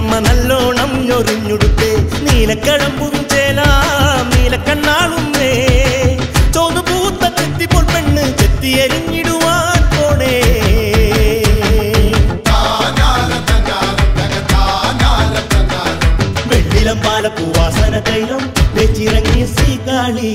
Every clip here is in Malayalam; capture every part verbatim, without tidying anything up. അമ്മ നല്ലോണം ഞൊറിഞ്ഞുടുത്തേ നീലക്കളം പുഞ്ചേല നീലക്കണ്ണാളുന്നേ ചോന്നു പൂത്ത ചെത്തിപ്പോൾ പെണ്ണ് ചെത്തി എരിഞ്ഞിടുവാൻ പോണേ വെള്ളിലം പാലപ്പൂവാസന തൈലം വെച്ചിറങ്ങിയ സീതാളി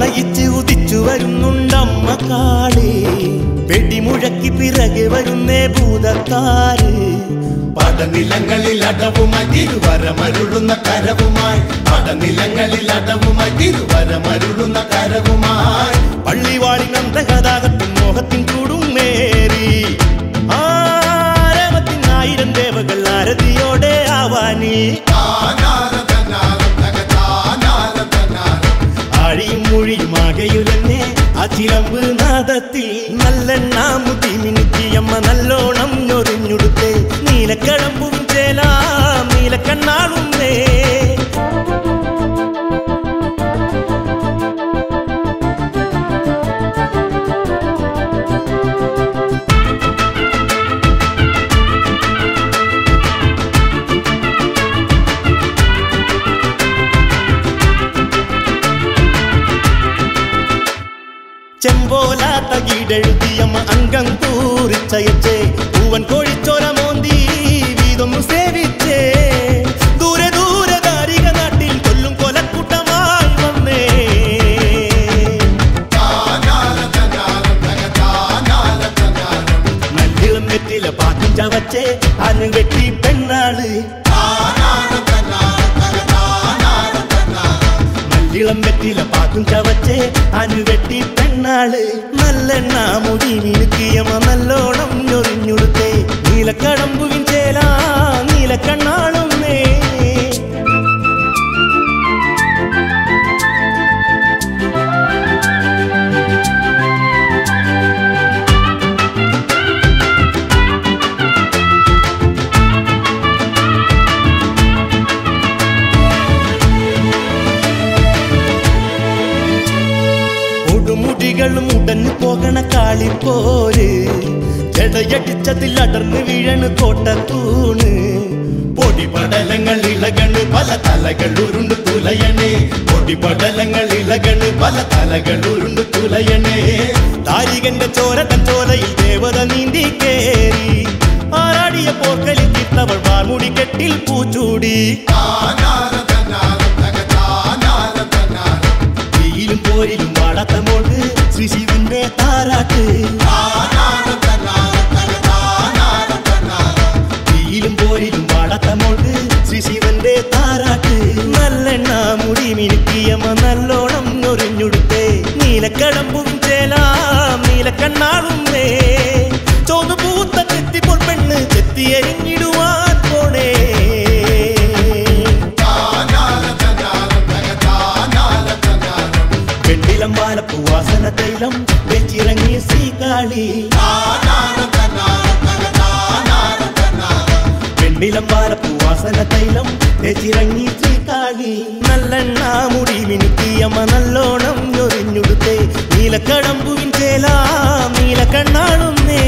നയിച്ച് ഉദിച്ചു വരുന്നുണ്ടമ്മ കാളി വെടിമുഴക്കി പിറകെ വരുന്നേ ഭൂതത്താര് പടനിലങ്ങളിൽ അടവുമതിരുവരമരുളുന്ന കരവുമായി പടനിലങ്ങളിൽ അടവുമതിരുവരമരുളുന്ന കരവുമായി പള്ളിവാളി നന്ദഗതാകത്തും മോഹത്തിൻ കൂടും മേരി ആരവത്തിനായിരം ദേവകൾ ആരതിയോടെ ആവാനി ഴിയുമാകയുലെന്നെ അചിലമ്പ് നാദത്തിൽ നല്ലെണ്ണ മുടി മിനുക്കിയമ്മ നല്ലോണം ഞൊറിഞ്ഞുടുത്തേ നീലക്കളമ്പും ചേല നീലക്കണ്ണാളുന്നേ ചെമ്പോലാത്ത കീഴെഴുതിയമ്മ അംഗം കൂറിച്ചയച്ചേ പൂവൻ കോഴിച്ചോല മോന്തി വീതൊന്നു സേവിച്ചേ ദൂരെ ദൂരെ ദാരിക നാട്ടിൽ കൊല്ലും കൊലക്കൂട്ടമായി വന്നേ നല്ലിളം വെറ്റില പാട്ടും ചവച്ചേ അന്ന് വെട്ടി പെണ്ണാള് ഇളം വെറ്റില പാത്തും ചവച്ചേ അനുവെട്ടി പെണ്ണാള് നല്ലെണ്ണ മുടി മിനുക്കിയമ്മ നല്ലോണം ഞൊറിഞ്ഞുടുത്തേ നീലക്കടമ്പുവിൻ ചേല നീലക്കണ്ണാളുന്നേ ും ഉടഞ്ഞു പോകണ കാളിപ്പോര് ജടയടിച്ചതിൽ അടർന്ന് വീഴണ് കോട്ടത്തൂണ് പൊടിപടലങ്ങൾ ഇളകണ് പല തലകൾ ഉരുണ്ട് തുലയണേ പൊടിപടലങ്ങൾ ഇളകണ് പല തലകൾ ഉരുണ്ട് തുലയണേ താരികന്റെ ചോര തൻ ചോരയിൽ ദേവത നീന്തി കേറി ആരാടിയ പോർക്കലി തിത്തവൾ വാർമുടി കെട്ടിൽ പൂച്ചൂടി പോരിലും വാടാത്ത മോൾക്ക് ശ്രീ ശിവന്റെ താരാട്ട് തീയിലും പോരിലും വാടാത്ത മോൾക്ക് ശ്രീ ശിവന്റെ താരാട്ട് നല്ലെണ്ണ മുടി മിനുക്കിയമ്മ നല്ലോണം ഞൊറിഞ്ഞുടുത്തേ നീലക്കടമ്പും ചേല നീലക്കണ്ണാളുന്നേ ചോന്നു പൂത്ത ചെത്തിപ്പോൾ പെണ്ണ് ചെത്തി എരിഞ്ഞിടുവാൻ പോണേ വാസന തൈലം വെച്ചിറങ്ങിയ സീതാളി പെണ്ണിലം വാസന തൈലം വെച്ചിറങ്ങിയ സീതാളി നല്ലെണ്ണ മുടി മിനുക്കിയമ്മ നല്ലോണം ഞൊറിഞ്ഞുടുത്തേ നീലക്കടമ്പുവിൻ ചേല നീലക്കണ്ണാളുന്നേ